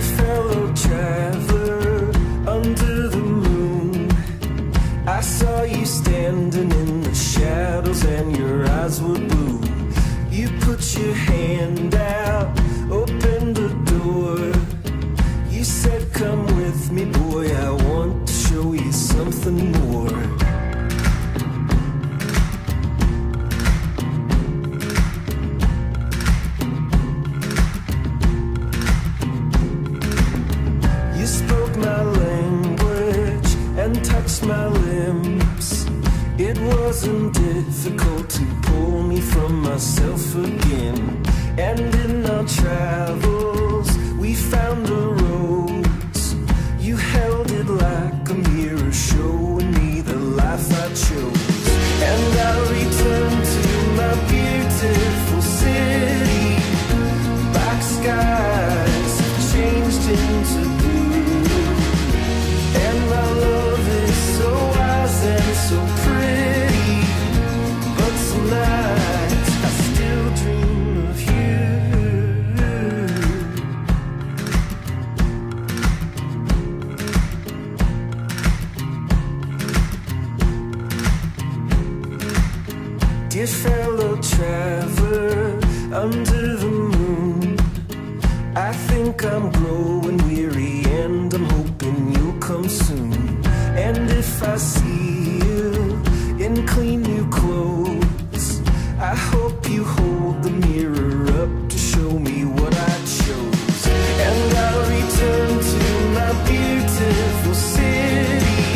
dear fellow traveler under the moon, I saw you standing in the shadows and your eyes were blue. You put your hand out, opened the door. You said, "Come with me, boy, I want to show you something more." My limbs, it wasn't difficult to pull me from myself again. And in our travels, we found a rose. You held it like a mirror, showing me the life I chose. And I returned to my beautiful city. Black skies changed into blue, and my love and so pretty, but tonight I still dream of you. Dear fellow traveler under the moon, I think I'm growing weary and I'm hoping you'll come soon. And if I see you in clean new clothes, I hope you hold the mirror up to show me what I chose. And I'll return to my beautiful city.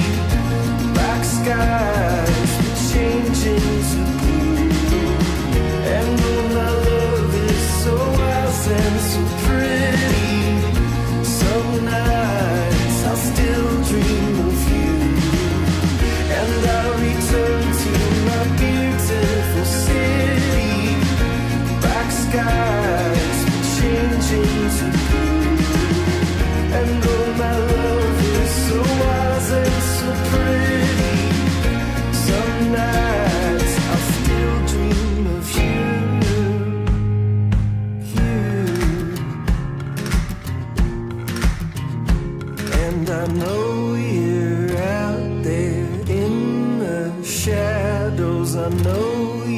Black skies changing to blue, and though my love is so wise and so pretty, some nights I still dream of you. And I'll return to my beautiful city. Black skies changing to blue, and though my love is so wise and so pretty, some nights I still dream of you. And I know you're out there shadows, I know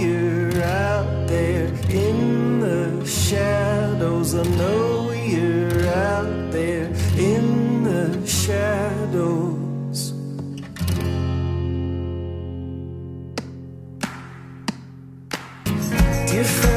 you're out there in the shadows, I know you're out there in the shadows. Different